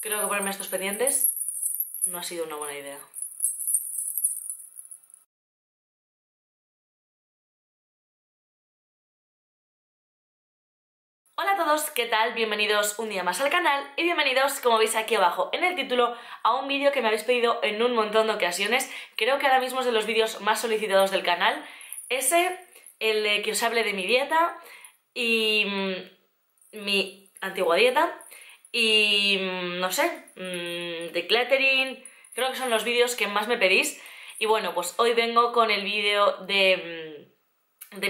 Creo que ponerme estos pendientes no ha sido una buena idea. Hola a todos, ¿qué tal? Bienvenidos un día más al canal y bienvenidos, como veis aquí abajo en el título, a un vídeo que me habéis pedido en un montón de ocasiones. Creo que ahora mismo es de los vídeos más solicitados del canal. Ese, el de que os hable de mi dieta y mi antigua dieta y, no sé, de decluttering. Creo que son los vídeos que más me pedís. Y bueno, pues hoy vengo con el vídeo de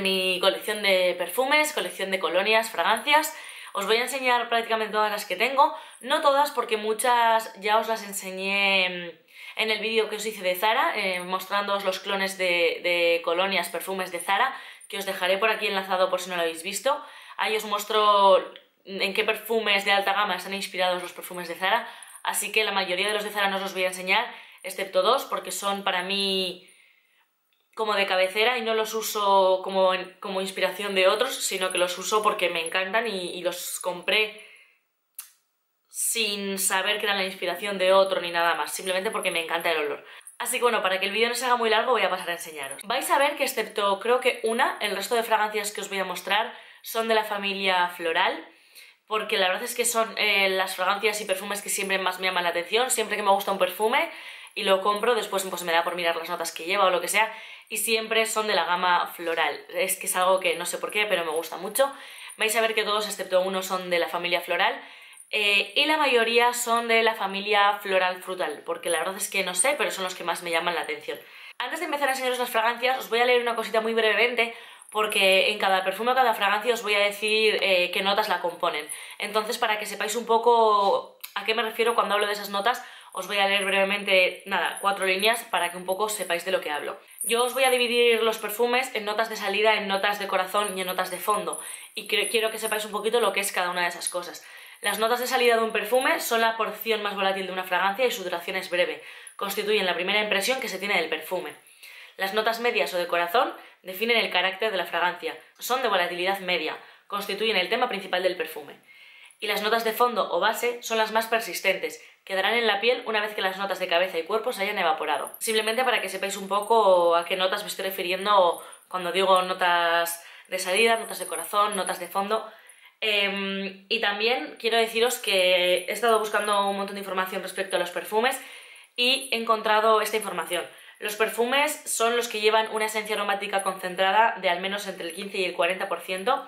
mi colección de perfumes, colección de colonias, fragancias. Os voy a enseñar prácticamente todas las que tengo, no todas porque muchas ya os las enseñé en el vídeo que os hice de Zara, mostrándoos los clones de colonias, perfumes de Zara, que os dejaré por aquí enlazado por si no lo habéis visto. Ahí os muestro en qué perfumes de alta gama están inspirados los perfumes de Zara, así que la mayoría de los de Zara no os los voy a enseñar, excepto dos, porque son para mí como de cabecera y no los uso como inspiración de otros, sino que los uso porque me encantan y los compré sin saber que eran la inspiración de otro ni nada más, simplemente porque me encanta el olor. Así que bueno, para que el vídeo no se haga muy largo voy a pasar a enseñaros. Vais a ver que excepto creo que una, el resto de fragancias que os voy a mostrar son de la familia floral, porque la verdad es que son las fragancias y perfumes que siempre más me llaman la atención. Siempre que me gusta un perfume y lo compro, después pues me da por mirar las notas que lleva o lo que sea, y siempre son de la gama floral. Es que es algo que no sé por qué, pero me gusta mucho. Vais a ver que todos, excepto uno, son de la familia floral, y la mayoría son de la familia floral frutal, porque la verdad es que no sé, pero son los que más me llaman la atención. Antes de empezar a enseñaros las fragancias, os voy a leer una cosita muy brevemente, porque en cada perfume o cada fragancia os voy a decir qué notas la componen. Entonces, para que sepáis un poco a qué me refiero cuando hablo de esas notas, os voy a leer brevemente, nada, 4 líneas para que un poco sepáis de lo que hablo. Yo os voy a dividir los perfumes en notas de salida, en notas de corazón y en notas de fondo. Y quiero que sepáis un poquito lo que es cada una de esas cosas. Las notas de salida de un perfume son la porción más volátil de una fragancia y su duración es breve. Constituyen la primera impresión que se tiene del perfume. Las notas medias o de corazón definen el carácter de la fragancia. Son de volatilidad media. Constituyen el tema principal del perfume. Y las notas de fondo o base son las más persistentes, quedarán en la piel una vez que las notas de cabeza y cuerpo se hayan evaporado. Simplemente para que sepáis un poco a qué notas me estoy refiriendo cuando digo notas de salida, notas de corazón, notas de fondo. Y también quiero deciros que he estado buscando un montón de información respecto a los perfumes y he encontrado esta información. Los perfumes son los que llevan una esencia aromática concentrada de al menos entre el 15 y el 40%.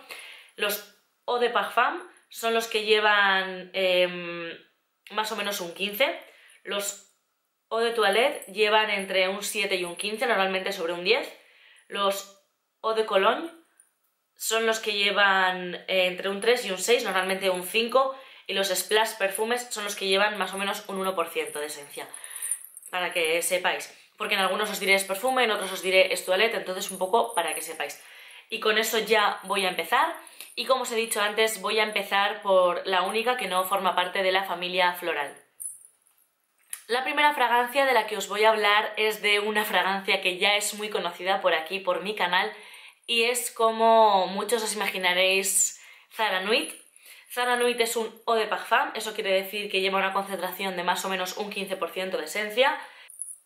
Los eau de parfum son los que llevan más o menos un 15%, los eau de toilette llevan entre un 7 y un 15%, normalmente sobre un 10%, los eau de cologne son los que llevan entre un 3 y un 6%, normalmente un 5%, y los splash perfumes son los que llevan más o menos un 1% de esencia, para que sepáis, porque en algunos os diré es perfume, en otros os diré es toilette, entonces un poco para que sepáis. Y con eso ya voy a empezar. Y como os he dicho antes, voy a empezar por la única que no forma parte de la familia floral. La primera fragancia de la que os voy a hablar es de una fragancia que ya es muy conocida por aquí, por mi canal, y es, como muchos os imaginaréis, Zara Nuit. Zara Nuit es un eau de parfum, eso quiere decir que lleva una concentración de más o menos un 15% de esencia,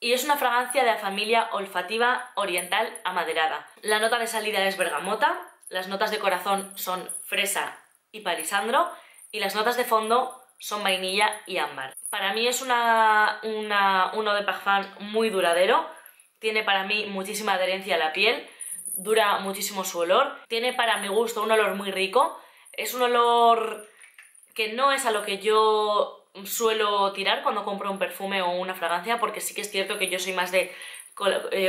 y es una fragancia de la familia olfativa oriental amaderada. La nota de salida es bergamota. Las notas de corazón son fresa y palisandro, y las notas de fondo son vainilla y ámbar. Para mí es un eau de parfum muy duradero, tiene para mí muchísima adherencia a la piel, dura muchísimo su olor, tiene para mi gusto un olor muy rico, es un olor que no es a lo que yo suelo tirar cuando compro un perfume o una fragancia, porque sí que es cierto que yo soy más de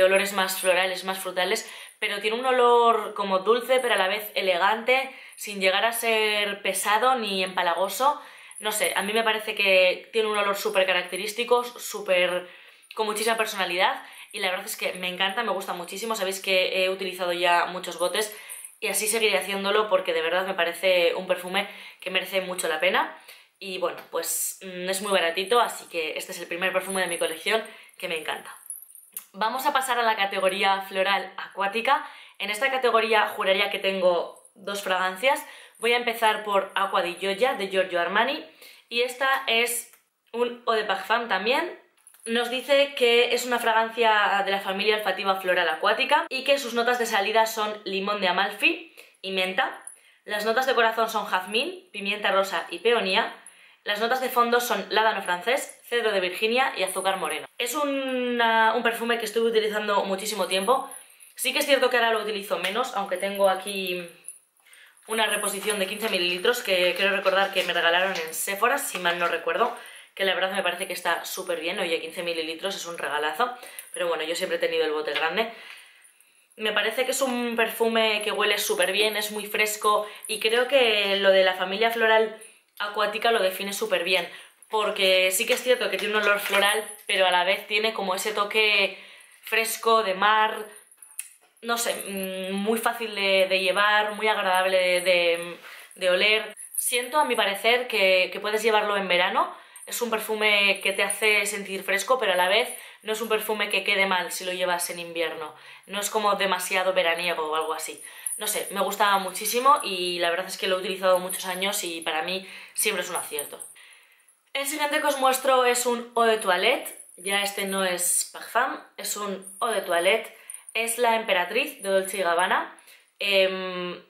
olores más florales, más frutales, pero tiene un olor como dulce pero a la vez elegante, sin llegar a ser pesado ni empalagoso. No sé, a mí me parece que tiene un olor súper característico, súper con muchísima personalidad, y la verdad es que me encanta, me gusta muchísimo. Sabéis que he utilizado ya muchos botes y así seguiré haciéndolo porque de verdad me parece un perfume que merece mucho la pena. Y bueno, pues es muy baratito, así que este es el primer perfume de mi colección que me encanta. Vamos a pasar a la categoría floral acuática. En esta categoría juraría que tengo dos fragancias. Voy a empezar por Acqua di Gioia de Giorgio Armani, y esta es un eau de parfum también. Nos dice que es una fragancia de la familia olfativa floral acuática y que sus notas de salida son limón de Amalfi y menta. Las notas de corazón son jazmín, pimienta rosa y peonía. Las notas de fondo son ládano francés, cedro de Virginia y azúcar moreno. Es un perfume que estuve utilizando muchísimo tiempo. Sí que es cierto que ahora lo utilizo menos, aunque tengo aquí una reposición de 15 ml que quiero recordar que me regalaron en Sephora, si mal no recuerdo, que la verdad me parece que está súper bien. Oye, 15 ml es un regalazo, pero bueno, yo siempre he tenido el bote grande. Me parece que es un perfume que huele súper bien, es muy fresco y creo que lo de la familia floral acuática lo define súper bien, porque sí que es cierto que tiene un olor floral, pero a la vez tiene como ese toque fresco de mar, no sé, muy fácil de llevar, muy agradable de oler. Siento, a mi parecer, que puedes llevarlo en verano. Es un perfume que te hace sentir fresco, pero a la vez no es un perfume que quede mal si lo llevas en invierno. No es como demasiado veraniego o algo así. No sé, me gusta muchísimo y la verdad es que lo he utilizado muchos años y para mí siempre es un acierto. El siguiente que os muestro es un eau de toilette. Ya este no es parfum, es un eau de toilette. Es la Emperatriz de Dolce y Gabbana. Me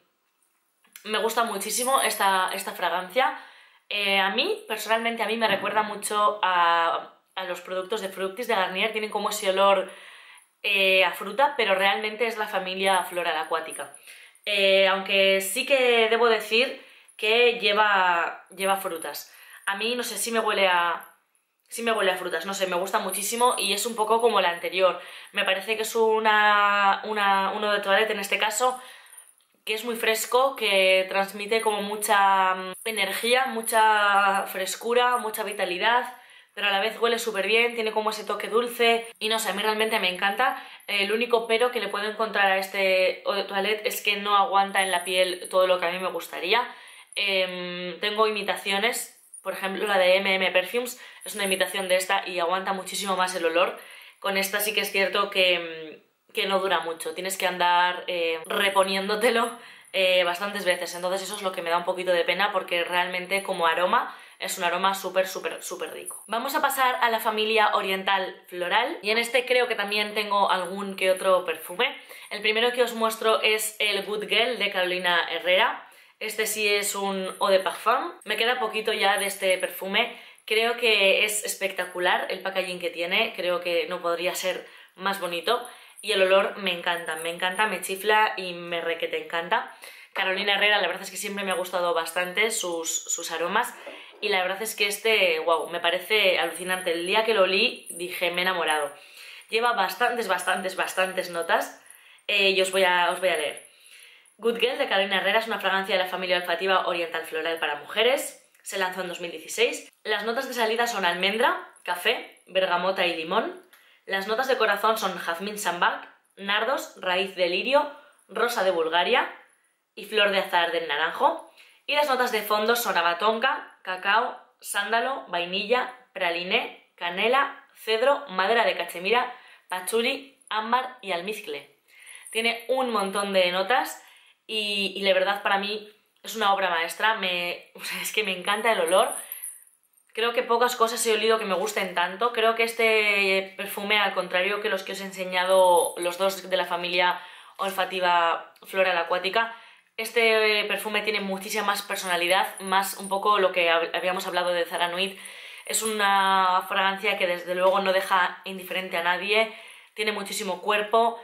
gusta muchísimo esta fragancia. A mí, personalmente, a mí me recuerda mucho a los productos de Fructis, de Garnier. Tienen como ese olor a fruta, pero realmente es la familia floral acuática. Aunque sí que debo decir que lleva frutas. A mí, no sé, sí me huele a frutas, no sé, me gusta muchísimo y es un poco como la anterior. Me parece que es un eau de toilette en este caso, que es muy fresco, que transmite como mucha energía, mucha frescura, mucha vitalidad, pero a la vez huele súper bien, tiene como ese toque dulce y no sé, a mí realmente me encanta. El único pero que le puedo encontrar a este eau de toilette es que no aguanta en la piel todo lo que a mí me gustaría. Tengo imitaciones, por ejemplo la de MM Perfumes es una imitación de esta y aguanta muchísimo más el olor. Con esta sí que es cierto que no dura mucho, tienes que andar reponiéndotelo bastantes veces, entonces eso es lo que me da un poquito de pena porque realmente como aroma es un aroma súper, súper, súper rico. Vamos a pasar a la familia oriental floral y en este creo que también tengo algún que otro perfume. El primero que os muestro es el Good Girl de Carolina Herrera. Este sí es un eau de parfum. Me queda poquito ya de este perfume. Creo que es espectacular el packaging que tiene. Creo que no podría ser más bonito. Y el olor me encanta, me chifla y me requete encanta. Carolina Herrera, la verdad es que siempre me ha gustado bastante sus aromas. Y la verdad es que este, wow, me parece alucinante. El día que lo olí dije, me he enamorado. Lleva bastantes notas y os voy a leer. Good Girl de Carolina Herrera es una fragancia de la familia olfativa oriental floral para mujeres. Se lanzó en 2016. Las notas de salida son almendra, café, bergamota y limón. Las notas de corazón son jazmín sambac, nardos, raíz de lirio, rosa de Bulgaria y flor de azahar del naranjo. Y las notas de fondo son abatonca, cacao, sándalo, vainilla, praliné, canela, cedro, madera de cachemira, pachuli, ámbar y almizcle. Tiene un montón de notas y la verdad para mí es una obra maestra, es que me encanta el olor. Creo que pocas cosas he olido que me gusten tanto. Creo que este perfume, al contrario que los que os he enseñado, los dos de la familia olfativa floral acuática, este perfume tiene muchísima más personalidad, más un poco lo que habíamos hablado de Zara Nuit. Es una fragancia que desde luego no deja indiferente a nadie, tiene muchísimo cuerpo,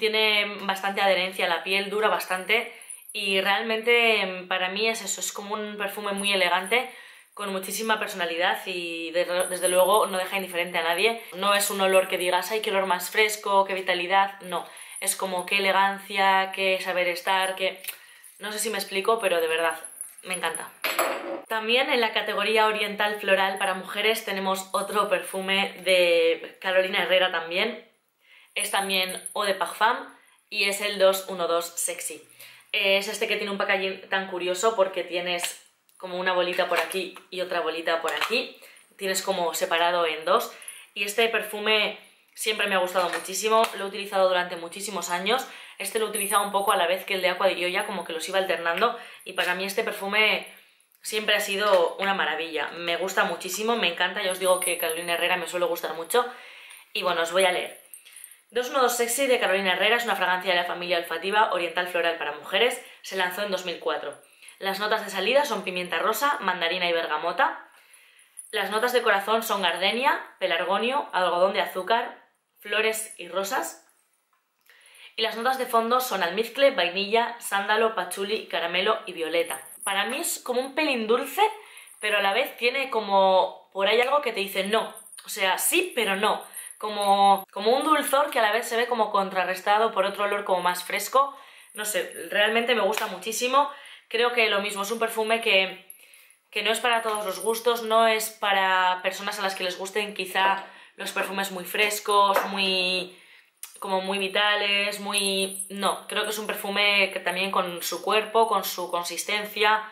tiene bastante adherencia a la piel, dura bastante y realmente para mí es eso, es como un perfume muy elegante, con muchísima personalidad y desde luego no deja indiferente a nadie. No es un olor que digas, ay, qué olor más fresco, qué vitalidad, no. Es como qué elegancia, qué saber estar, qué... No sé si me explico, pero de verdad, me encanta. También en la categoría oriental floral para mujeres tenemos otro perfume de Carolina Herrera también. Es también eau de parfum y es el 212 Sexy. Es este que tiene un packaging tan curioso porque tienes como una bolita por aquí y otra bolita por aquí. Tienes como separado en dos. Y este perfume siempre me ha gustado muchísimo, lo he utilizado durante muchísimos años. Este lo utilizaba un poco a la vez que el de Acqua di Gioia, como que los iba alternando y para mí este perfume siempre ha sido una maravilla. Me gusta muchísimo, me encanta. Ya os digo que Carolina Herrera me suele gustar mucho. Y bueno, os voy a leer. 212 Sexy de Carolina Herrera es una fragancia de la familia olfativa oriental floral para mujeres. Se lanzó en 2004. Las notas de salida son pimienta rosa, mandarina y bergamota. Las notas de corazón son gardenia, pelargonio, algodón de azúcar, flores y rosas. Y las notas de fondo son almizcle, vainilla, sándalo, pachuli, caramelo y violeta. Para mí es como un pelín dulce, pero a la vez tiene como por ahí algo que te dice no. O sea, sí, pero no. Como un dulzor que a la vez se ve como contrarrestado por otro olor como más fresco. No sé, realmente me gusta muchísimo. Creo que lo mismo, es un perfume que no es para todos los gustos, no es para personas a las que les gusten quizá los perfumes muy frescos, muy vitales, muy... No, creo que es un perfume que también con su cuerpo, con su consistencia.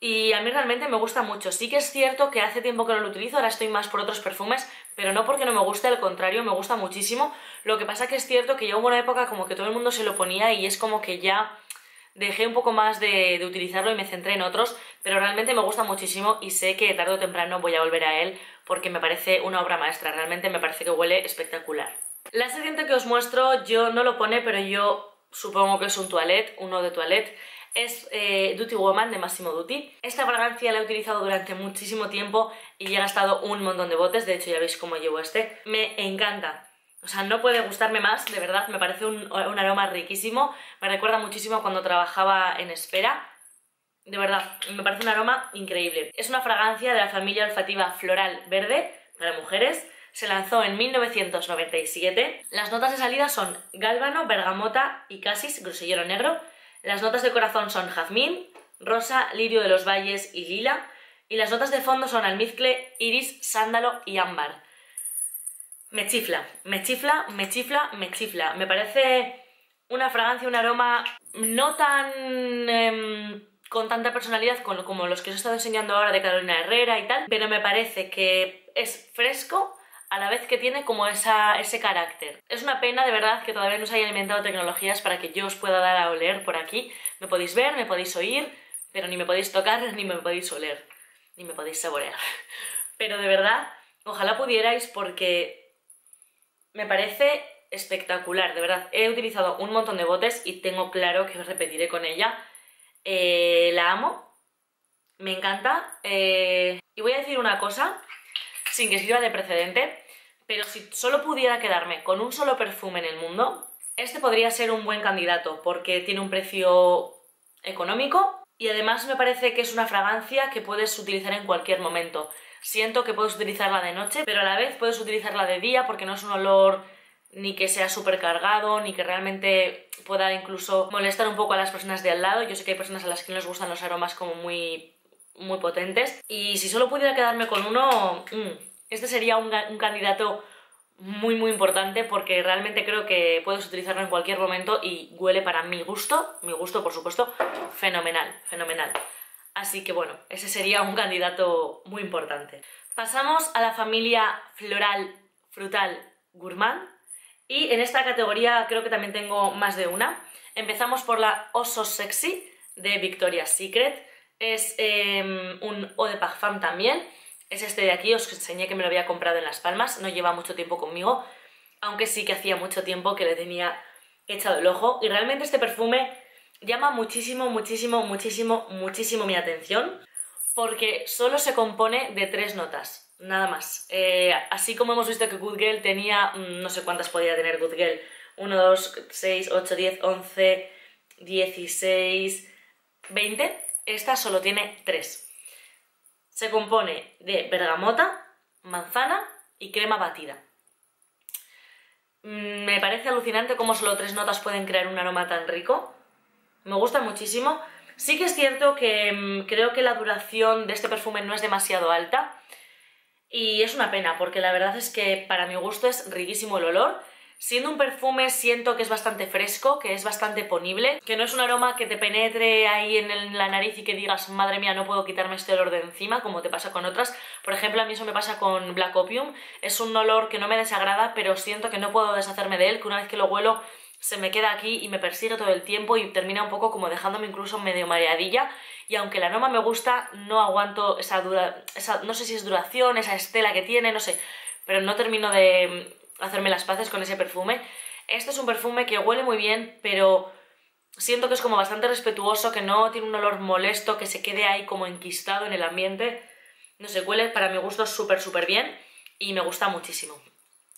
Y a mí realmente me gusta mucho. Sí que es cierto que hace tiempo que no lo utilizo, ahora estoy más por otros perfumes, pero no porque no me guste, al contrario, me gusta muchísimo. Lo que pasa que es cierto que ya hubo una época como que todo el mundo se lo ponía y es como que ya dejé un poco más de utilizarlo y me centré en otros, pero realmente me gusta muchísimo y sé que tarde o temprano voy a volver a él porque me parece una obra maestra, realmente me parece que huele espectacular. La siguiente que os muestro, yo no lo pone, pero yo supongo que es un toilette, uno de toilette. Es Dutti Woman de Massimo Dutti. Esta fragancia la he utilizado durante muchísimo tiempo y ya he gastado un montón de botes. De hecho, ya veis cómo llevo este. Me encanta. O sea, no puede gustarme más, de verdad. Me parece un aroma riquísimo. Me recuerda muchísimo cuando trabajaba en Espera. De verdad, me parece un aroma increíble. Es una fragancia de la familia olfativa floral verde para mujeres. Se lanzó en 1997. Las notas de salida son gálbano, bergamota y casis, grosellero negro. Las notas de corazón son jazmín, rosa, lirio de los valles y lila. Y las notas de fondo son almizcle, iris, sándalo y ámbar. Me chifla, me chifla, me chifla, me chifla. Me parece una fragancia, un aroma no tan... con tanta personalidad como los que os he estado enseñando ahora de Carolina Herrera y tal. Pero me parece que es fresco a la vez que tiene como ese carácter. Es una pena de verdad que todavía no os hayan inventado tecnologías para que yo os pueda dar a oler por aquí. Me podéis ver, me podéis oír, pero ni me podéis tocar, ni me podéis oler, ni me podéis saborear. Pero de verdad, ojalá pudierais porque me parece espectacular, de verdad. He utilizado un montón de botes y tengo claro que repetiré con ella. La amo, me encanta. Y voy a decir una cosa, sin que sirva de precedente, pero si solo pudiera quedarme con un solo perfume en el mundo, este podría ser un buen candidato porque tiene un precio económico y además me parece que es una fragancia que puedes utilizar en cualquier momento. Siento que puedes utilizarla de noche, pero a la vez puedes utilizarla de día porque no es un olor ni que sea súper cargado, ni que realmente pueda incluso molestar un poco a las personas de al lado. Yo sé que hay personas a las que no les gustan los aromas como muy potentes y si solo pudiera quedarme con uno, este sería un candidato muy importante porque realmente creo que puedes utilizarlo en cualquier momento y huele para mi gusto por supuesto, fenomenal. Así que bueno, ese sería un candidato muy importante. Pasamos a la familia floral, frutal, gourmand y en esta categoría creo que también tengo más de una. Empezamos por la Eau So Sexy de Victoria's Secret. Es un eau de parfum también, es este de aquí, os enseñé que me lo había comprado en Las Palmas, no lleva mucho tiempo conmigo, aunque sí que hacía mucho tiempo que le tenía echado el ojo y realmente este perfume llama muchísimo mi atención porque solo se compone de 3 notas, nada más. Así como hemos visto que Good Girl tenía, no sé cuántas podía tener Good Girl, 1, 2, 6, 8, 10, 11, 16, 20... Esta solo tiene 3. Se compone de bergamota, manzana y crema batida. Me parece alucinante cómo solo 3 notas pueden crear un aroma tan rico. Me gusta muchísimo. Sí que es cierto que creo que la duración de este perfume no es demasiado alta. Y es una pena porque la verdad es que para mi gusto es riquísimo el olor. Siendo un perfume siento que es bastante fresco, que es bastante ponible, que no es un aroma que te penetre ahí en la nariz y que digas madre mía no puedo quitarme este olor de encima como te pasa con otras. Por ejemplo, a mí eso me pasa con Black Opium, es un olor que no me desagrada pero siento que no puedo deshacerme de él, que una vez que lo huelo se me queda aquí y me persigue todo el tiempo y termina un poco como dejándome incluso medio mareadilla. Y aunque la norma me gusta, no aguanto esa no sé si es duración, esa estela que tiene, no sé, pero no termino de hacerme las paces con ese perfume. Este es un perfume que huele muy bien, pero siento que es como bastante respetuoso, que no tiene un olor molesto, que se quede ahí como enquistado en el ambiente. No sé, huele para mi gusto súper súper bien y me gusta muchísimo.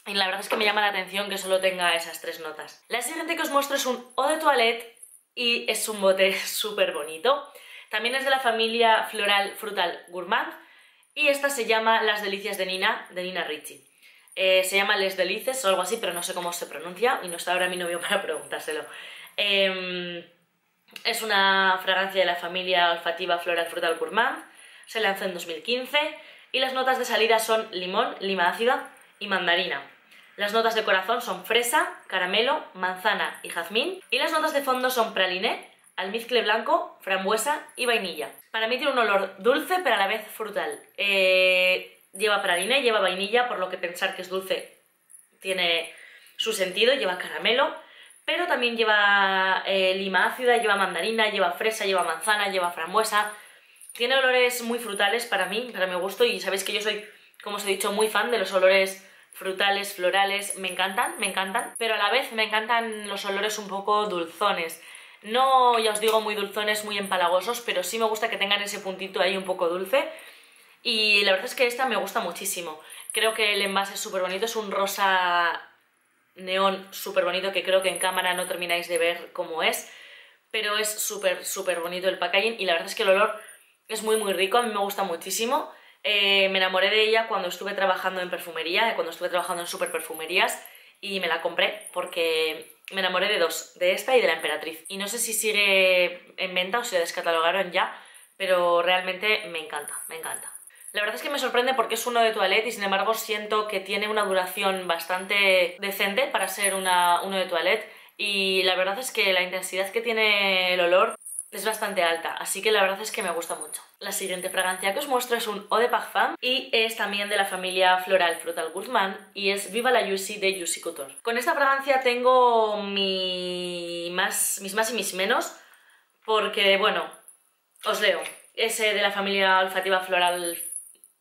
Y la verdad es que me llama la atención que solo tenga esas tres notas. La siguiente que os muestro es un Eau de Toilette y es un bote súper bonito. También es de la familia Floral Frutal Gourmand y esta se llama Las Delicias de Nina Ricci. Se llama Les Delices o algo así, pero no sé cómo se pronuncia y no está ahora mi novio para preguntárselo. Es una fragancia de la familia olfativa Floral Frutal Gourmand. Se lanzó en 2015 y las notas de salida son limón, lima ácida y mandarina. Las notas de corazón son fresa, caramelo, manzana y jazmín. Y las notas de fondo son praliné, almizcle blanco, frambuesa y vainilla. Para mí tiene un olor dulce pero a la vez frutal. Lleva praliné, lleva vainilla, por lo que pensar que es dulce tiene su sentido. Lleva caramelo, pero también lleva lima ácida, lleva mandarina, lleva fresa, lleva manzana, lleva frambuesa. Tiene olores muy frutales para mí, para mi gusto, y sabéis que yo soy, como os he dicho, muy fan de los olores frutales, florales, me encantan, pero a la vez me encantan los olores un poco dulzones. No, ya os digo, muy dulzones, muy empalagosos, pero sí me gusta que tengan ese puntito ahí un poco dulce y la verdad es que esta me gusta muchísimo. Creo que el envase es súper bonito, es un rosa neón súper bonito que creo que en cámara no termináis de ver cómo es, pero es súper, súper bonito el packaging y la verdad es que el olor es muy, muy rico, a mí me gusta muchísimo. Me enamoré de ella cuando estuve trabajando en perfumería, cuando estuve trabajando en superperfumerías y me la compré porque me enamoré de dos, de esta y de la Emperatriz. Y no sé si sigue en venta o si la descatalogaron ya, pero realmente me encanta, me encanta. La verdad es que me sorprende porque es uno de toilette y sin embargo siento que tiene una duración bastante decente para ser uno de toilette y la verdad es que la intensidad que tiene el olor es bastante alta, así que la verdad es que me gusta mucho. La siguiente fragancia que os muestro es un Eau de Parfum y es también de la familia Floral Frutal Gourmand y es Viva la Juicy de Juicy Couture. Con esta fragancia tengo mis más y mis menos porque, bueno, os leo. Es de la familia olfativa Floral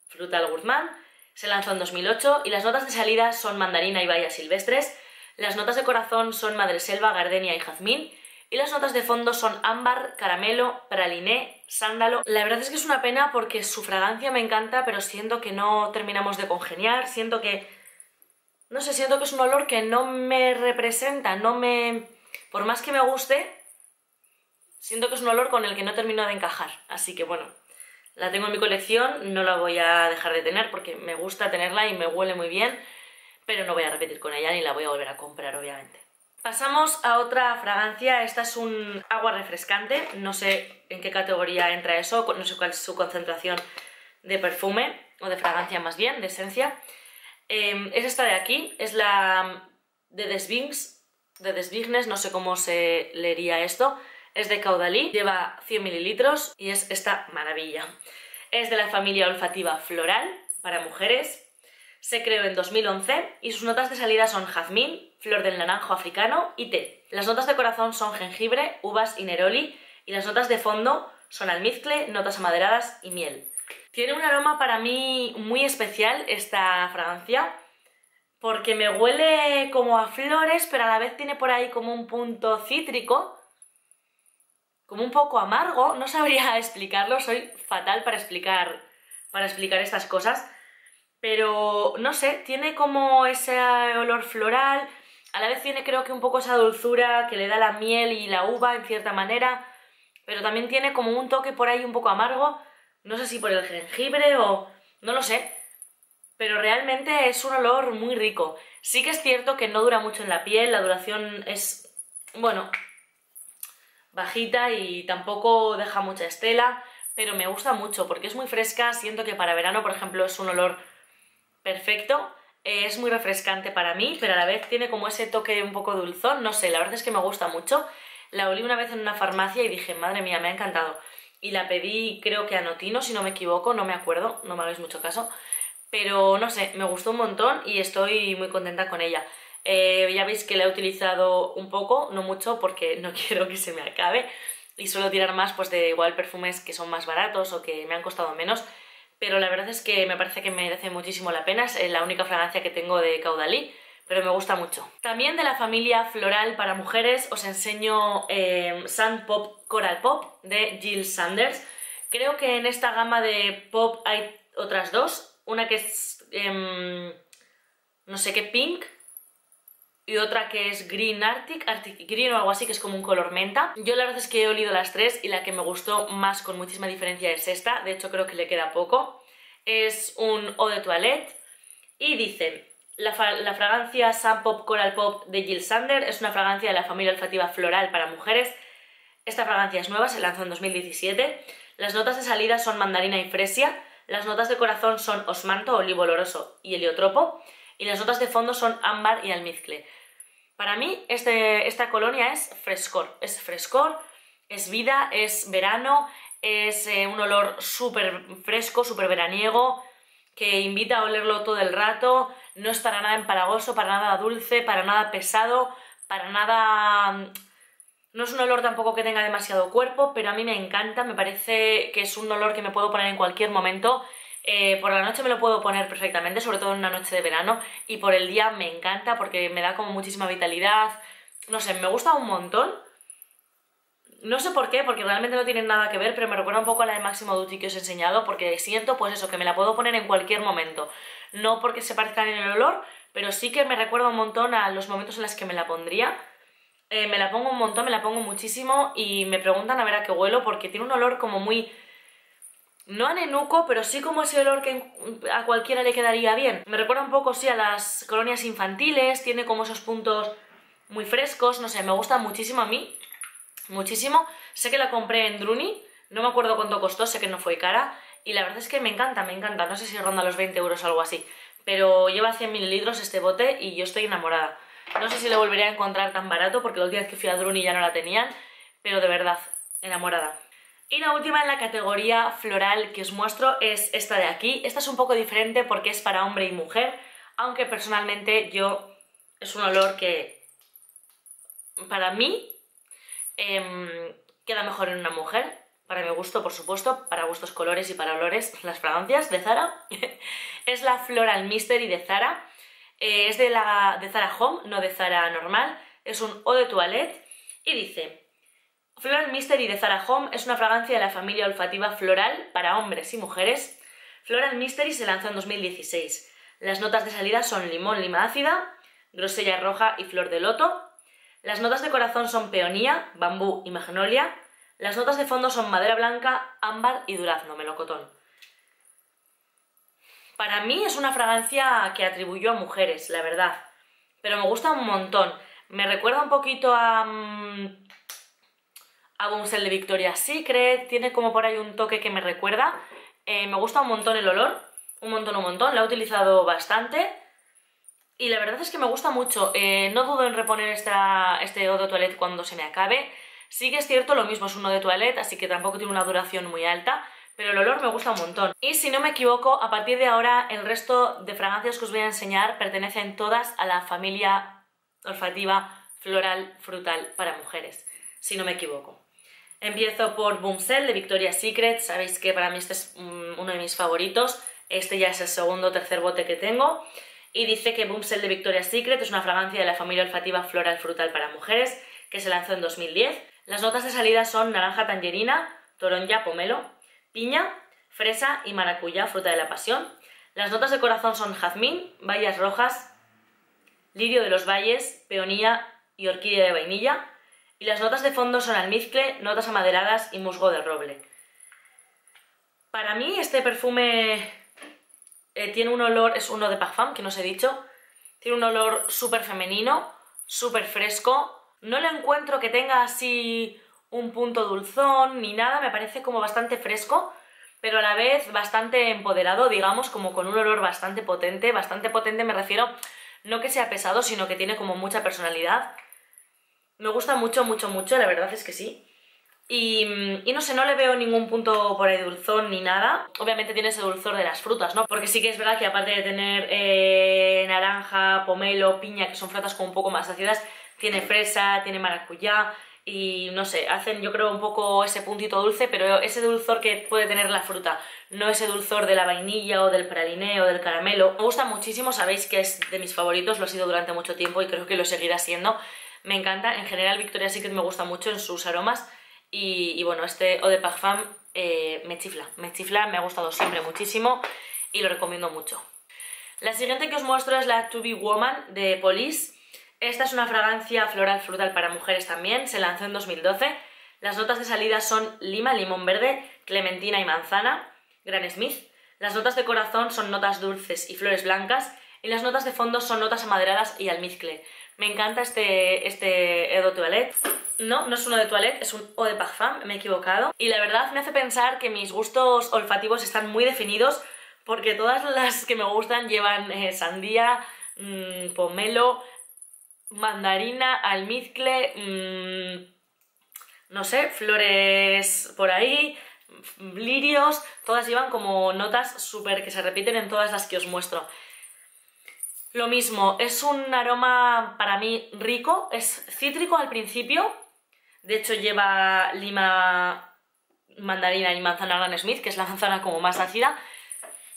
Frutal Gourmand, se lanzó en 2008 y las notas de salida son mandarina y bayas silvestres, las notas de corazón son madreselva, gardenia y jazmín. Y las notas de fondo son ámbar, caramelo, praliné, sándalo. La verdad es que es una pena porque su fragancia me encanta, pero siento que no terminamos de congeniar, siento que... No sé, siento que es un olor que no me representa, no me... Por más que me guste, siento que es un olor con el que no termino de encajar. Así que bueno, la tengo en mi colección, no la voy a dejar de tener porque me gusta tenerla y me huele muy bien, pero no voy a repetir con ella ni la voy a volver a comprar, obviamente. Pasamos a otra fragancia, esta es un agua refrescante, no sé en qué categoría entra eso, no sé cuál es su concentración de perfume, o de fragancia más bien, de esencia. Es esta de aquí, es la de Desvignes, no sé cómo se leería esto, es de Caudalie, lleva 100 mililitros y es esta maravilla. Es de la familia olfativa Floral, para mujeres. Se creó en 2011 y sus notas de salida son jazmín, flor del naranjo africano y té. Las notas de corazón son jengibre, uvas y neroli y las notas de fondo son almizcle, notas amaderadas y miel. Tiene un aroma para mí muy especial esta fragancia porque me huele como a flores pero a la vez tiene por ahí como un punto cítrico, como un poco amargo, no sabría explicarlo, soy fatal para explicar estas cosas. Pero, no sé, tiene como ese olor floral, a la vez tiene creo que un poco esa dulzura que le da la miel y la uva en cierta manera, pero también tiene como un toque por ahí un poco amargo, no sé si por el jengibre o... no lo sé, pero realmente es un olor muy rico. Sí que es cierto que no dura mucho en la piel, la duración es, bueno, bajita y tampoco deja mucha estela, pero me gusta mucho porque es muy fresca, siento que para verano, por ejemplo, es un olor perfecto, es muy refrescante para mí, pero a la vez tiene como ese toque un poco dulzón, no sé, la verdad es que me gusta mucho. La olí una vez en una farmacia y dije, madre mía, me ha encantado. Y la pedí, creo que a Notino, si no me equivoco, no me acuerdo, no me hagáis mucho caso, pero no sé, me gustó un montón y estoy muy contenta con ella. Ya veis que la he utilizado un poco, no mucho, porque no quiero que se me acabe. Y suelo tirar más pues de igual perfumes que son más baratos o que me han costado menos. Pero la verdad es que me parece que merece muchísimo la pena. Es la única fragancia que tengo de Caudalie, pero me gusta mucho. También de la familia floral para mujeres os enseño Sun Pop, Coral Pop de Jil Sander. Creo que en esta gama de pop hay otras dos. Una que es no sé qué pink y otra que es green Arctic green o algo así, que es como un color menta. Yo la verdad es que he olido las tres y la que me gustó más con muchísima diferencia es esta. De hecho creo que le queda poco. Es un eau de toilette y dice... La fragancia Sun Pop Coral Pop de Jil Sander es una fragancia de la familia olfativa floral para mujeres. Esta fragancia es nueva, se lanzó en 2017. Las notas de salida son mandarina y fresia. Las notas de corazón son osmanto, olivo oloroso y heliotropo. Y las notas de fondo son ámbar y almizcle. Para mí esta colonia es frescor. Es frescor, es vida, es verano, es un olor súper fresco, súper veraniego, que invita a olerlo todo el rato. No es para nada empalagoso, para nada dulce, para nada pesado, para nada... No es un olor tampoco que tenga demasiado cuerpo, pero a mí me encanta, me parece que es un olor que me puedo poner en cualquier momento. Por la noche me lo puedo poner perfectamente, sobre todo en una noche de verano, y por el día me encanta porque me da como muchísima vitalidad. No sé, me gusta un montón. No sé por qué, porque realmente no tienen nada que ver, pero me recuerda un poco a la de Massimo Dutti que os he enseñado, porque siento pues eso, que me la puedo poner en cualquier momento. No porque se parezcan en el olor, pero sí que me recuerda un montón a los momentos en los que me la pondría. Me la pongo un montón, me la pongo muchísimo y me preguntan a ver a qué huelo, porque tiene un olor como muy... No a nenuco, pero sí como ese olor que a cualquiera le quedaría bien. Me recuerda un poco, sí, a las colonias infantiles, tiene como esos puntos muy frescos, no sé, me gusta muchísimo a mí. Muchísimo. Sé que la compré en Druni, no me acuerdo cuánto costó, sé que no fue cara y la verdad es que me encanta, me encanta. No sé si ronda los 20 euros o algo así, pero lleva 100 mililitros este bote y yo estoy enamorada. No sé si lo volveré a encontrar tan barato porque la última vez que fui a Druni ya no la tenían, pero de verdad, enamorada. Y la última en la categoría floral que os muestro es esta de aquí. Esta es un poco diferente porque es para hombre y mujer, aunque personalmente yo... Es un olor que... Para mí... queda mejor en una mujer, para mi gusto, por supuesto, para gustos, colores y para olores, las fragancias de Zara. Es la Floral Mystery de Zara, es de Zara Home, no de Zara normal, es un eau de toilette y dice: Floral Mystery de Zara Home es una fragancia de la familia olfativa floral para hombres y mujeres. Floral Mystery se lanzó en 2016. Las notas de salida son limón, lima ácida, grosella roja y flor de loto. Las notas de corazón son peonía, bambú y magnolia. Las notas de fondo son madera blanca, ámbar y durazno, melocotón. Para mí es una fragancia que atribuyo a mujeres, la verdad. Pero me gusta un montón. Me recuerda un poquito a Bombshell de Victoria's Secret. Tiene como por ahí un toque que me recuerda. Me gusta un montón el olor. Un montón, un montón. La he utilizado bastante. Y la verdad es que me gusta mucho, no dudo en reponer este eau de toilette cuando se me acabe. Sí que es cierto, lo mismo es un eau de toilette, así que tampoco tiene una duración muy alta, pero el olor me gusta un montón. Y si no me equivoco, a partir de ahora el resto de fragancias que os voy a enseñar pertenecen todas a la familia olfativa floral frutal para mujeres, si no me equivoco. Empiezo por Bombshell de Victoria's Secret, sabéis que para mí este es uno de mis favoritos, este ya es el segundo o tercer bote que tengo. Y dice que Bombshell de Victoria's Secret es una fragancia de la familia olfativa floral frutal para mujeres que se lanzó en 2010. Las notas de salida son naranja tangerina, toronja, pomelo, piña, fresa y maracuyá, fruta de la pasión. Las notas de corazón son jazmín, bayas rojas, lirio de los valles, peonía y orquídea de vainilla. Y las notas de fondo son almizcle, notas amaderadas y musgo de roble. Para mí este perfume... tiene un olor, es uno de parfum, que no os he dicho. Tiene un olor súper femenino, súper fresco. No le encuentro que tenga así un punto dulzón ni nada. Me parece como bastante fresco, pero a la vez bastante empoderado, digamos, como con un olor bastante potente. Bastante potente me refiero, no que sea pesado, sino que tiene como mucha personalidad. Me gusta mucho, mucho, mucho, la verdad es que sí. Y no sé, no le veo ningún punto por el dulzón ni nada. Obviamente tiene ese dulzor de las frutas, ¿no? Porque sí que es verdad que aparte de tener naranja, pomelo, piña, que son frutas con un poco más de acidez, tiene fresa, tiene maracuyá y no sé, hacen yo creo un poco ese puntito dulce, pero ese dulzor que puede tener la fruta, no ese dulzor de la vainilla o del praliné o del caramelo. Me gusta muchísimo, sabéis que es de mis favoritos, lo ha sido durante mucho tiempo y creo que lo seguirá siendo. Me encanta, en general Victoria's Secret me gusta mucho en sus aromas. Y bueno, este Eau de Parfum me chifla, me ha gustado siempre muchísimo y lo recomiendo mucho. La siguiente que os muestro es la To Be Woman de Police. Esta es una fragancia floral frutal para mujeres también, se lanzó en 2012. Las notas de salida son lima, limón verde, clementina y manzana, Gran Smith. Las notas de corazón son notas dulces y flores blancas y las notas de fondo son notas amaderadas y almizcle. Me encanta este Eau de Toilette. No, no es uno de toilette, es un eau de parfum, me he equivocado. Y la verdad me hace pensar que mis gustos olfativos están muy definidos porque todas las que me gustan llevan sandía, pomelo, mandarina, almizcle, no sé, flores por ahí, lirios, todas llevan como notas súper que se repiten en todas las que os muestro. Lo mismo, es un aroma para mí rico, es cítrico al principio. De hecho lleva lima, mandarina y manzana Gran Smith, que es la manzana como más ácida.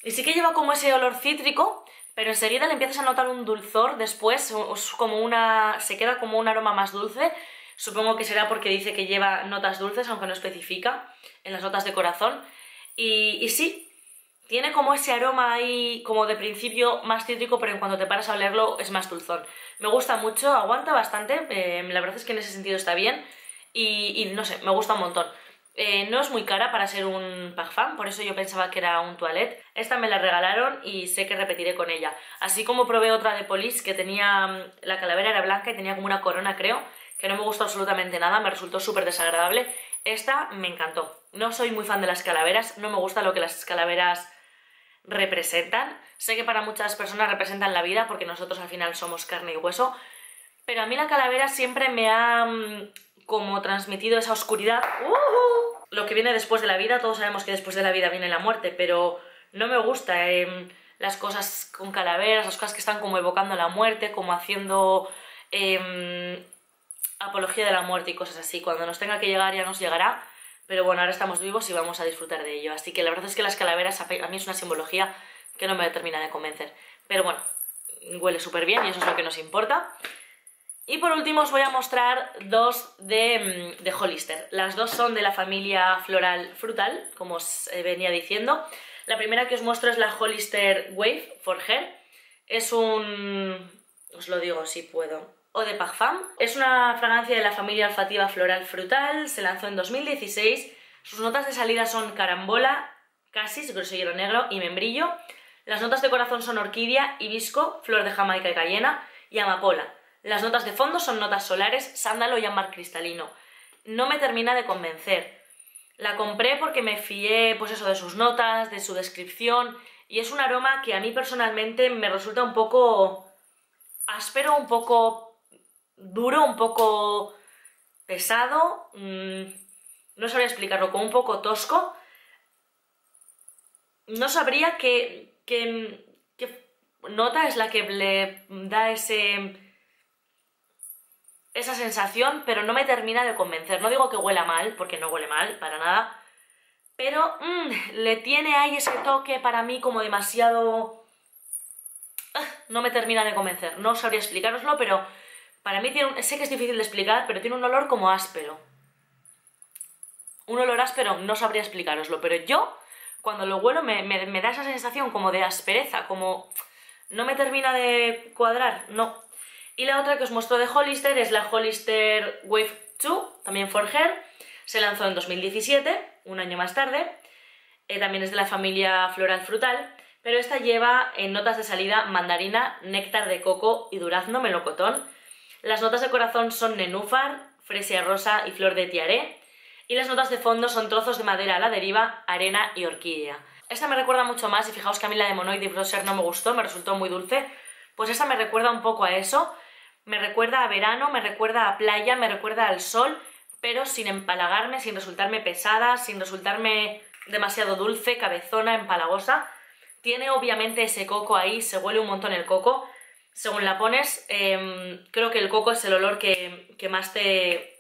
Y sí que lleva como ese olor cítrico, pero enseguida le empiezas a notar un dulzor. Después se queda como un aroma más dulce. Supongo que será porque dice que lleva notas dulces, aunque no especifica en las notas de corazón. Y sí, tiene como ese aroma ahí como de principio más cítrico, pero en cuanto te paras a olerlo es más dulzón. Me gusta mucho, aguanta bastante, la verdad es que en ese sentido está bien. Y no sé, me gusta un montón. No es muy cara para ser un parfum, por eso yo pensaba que era un toilette. Esta me la regalaron y sé que repetiré con ella. Así como probé otra de Police que tenía... La calavera era blanca y tenía como una corona, creo, que no me gustó absolutamente nada, me resultó súper desagradable. Esta me encantó. No soy muy fan de las calaveras, no me gusta lo que las calaveras representan. Sé que para muchas personas representan la vida porque nosotros al final somos carne y hueso, pero a mí la calavera siempre me ha como transmitido esa oscuridad. Lo que viene después de la vida, todos sabemos que después de la vida viene la muerte, pero no me gusta las cosas con calaveras, las cosas que están como evocando la muerte, como haciendo... apología de la muerte y cosas así. Cuando nos tenga que llegar ya nos llegará, pero bueno, ahora estamos vivos y vamos a disfrutar de ello. Así que la verdad es que las calaveras a mí es una simbología que no me termina de convencer, pero bueno, huele súper bien y eso es lo que nos importa. Y por último os voy a mostrar dos de Hollister. Las dos son de la familia floral frutal, como os venía diciendo. La primera que os muestro es la Hollister Wave for Hair. Es un... os lo digo si puedo... Eau de Parfum. Es una fragancia de la familia olfativa floral frutal, se lanzó en 2016, sus notas de salida son carambola, casis, grosellero negro y membrillo, las notas de corazón son orquídea, hibisco, flor de Jamaica y cayena y amapola, las notas de fondo son notas solares, sándalo y ámbar cristalino. No me termina de convencer, la compré porque me fié pues eso de sus notas, de su descripción y es un aroma que a mí personalmente me resulta un poco áspero, un poco... duro, un poco pesado, no sabría explicarlo, como un poco tosco. No sabría qué nota es la que le da esa sensación, pero no me termina de convencer. No digo que huela mal, porque no huele mal, para nada, pero le tiene ahí ese toque para mí como demasiado... no me termina de convencer, no sabría explicaroslo, pero... para mí sé que es difícil de explicar, pero tiene un olor como áspero. Un olor áspero, no sabría explicaroslo, pero yo cuando lo huelo me da esa sensación como de aspereza, como no me termina de cuadrar, no. Y la otra que os muestro de Hollister es la Hollister Wave 2, también for hair. Se lanzó en 2017, un año más tarde. También es de la familia floral frutal, pero esta lleva en notas de salida mandarina, néctar de coco y durazno melocotón. Las notas de corazón son nenúfar, fresia rosa y flor de tiaré. Y las notas de fondo son trozos de madera a la deriva, arena y orquídea. Esta me recuerda mucho más, y fijaos que a mí la de Monoi de Brosher no me gustó, me resultó muy dulce. Pues esta me recuerda un poco a eso, me recuerda a verano, me recuerda a playa, me recuerda al sol, pero sin empalagarme, sin resultarme pesada, sin resultarme demasiado dulce, cabezona, empalagosa. Tiene obviamente ese coco ahí, se huele un montón el coco. Según la pones, creo que el coco es el olor que más te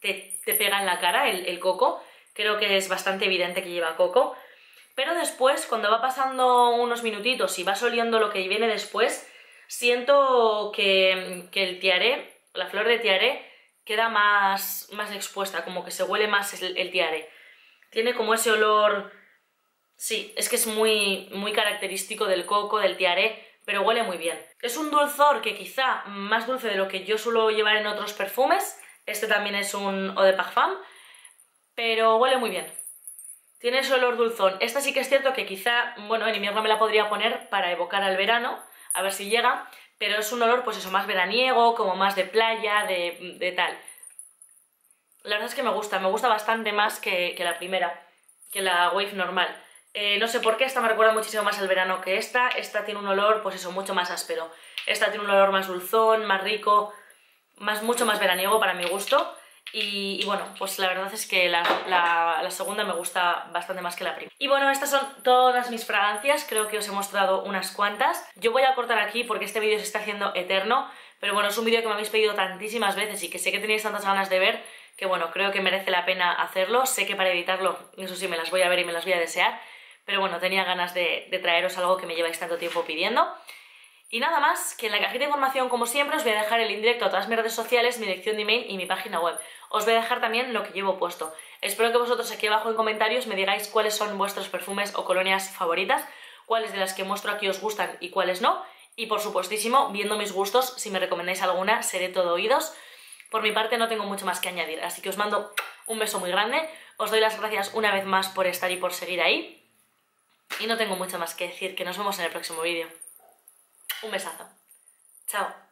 pega en la cara, el coco. Creo que es bastante evidente que lleva coco. Pero después, cuando va pasando unos minutitos y vas oliendo lo que viene después, siento que el tiaré, la flor de tiaré, queda más expuesta, como que se huele más el tiaré. Tiene como ese olor... Sí, es que es muy característico del coco, del tiaré, pero huele muy bien. Es un dulzor que quizá más dulce de lo que yo suelo llevar en otros perfumes. Este también es un eau de parfum, pero huele muy bien. Tiene ese olor dulzón. Esta sí que es cierto que quizá, bueno, en invierno me la podría poner para evocar al verano, a ver si llega, pero es un olor, pues eso, más veraniego, como más de playa, de tal. La verdad es que me gusta bastante más que la primera, que la Wave normal. No sé por qué, esta me recuerda muchísimo más al verano que esta. Esta tiene un olor, pues eso, mucho más áspero. Esta tiene un olor más dulzón, más rico, mucho más veraniego para mi gusto. Y bueno, pues la verdad es que la segunda me gusta bastante más que la primera. Y bueno, estas son todas mis fragancias, creo que os he mostrado unas cuantas. Yo voy a cortar aquí porque este vídeo se está haciendo eterno, pero bueno, es un vídeo que me habéis pedido tantísimas veces y que sé que tenéis tantas ganas de ver, que bueno, creo que merece la pena hacerlo. Sé que para editarlo, eso sí, me las voy a ver y me las voy a desear, pero bueno, tenía ganas de traeros algo que me lleváis tanto tiempo pidiendo. Y nada más, que en la cajita de información, como siempre, os voy a dejar el indirecto a todas mis redes sociales, mi dirección de email y mi página web. Os voy a dejar también lo que llevo puesto. Espero que vosotros aquí abajo en comentarios me digáis cuáles son vuestros perfumes o colonias favoritas, cuáles de las que muestro aquí os gustan y cuáles no. Y por supuestísimo, viendo mis gustos, si me recomendáis alguna, seré todo oídos. Por mi parte no tengo mucho más que añadir, así que os mando un beso muy grande. Os doy las gracias una vez más por estar y por seguir ahí. Y no tengo mucho más que decir, que nos vemos en el próximo vídeo. Un besazo. Chao.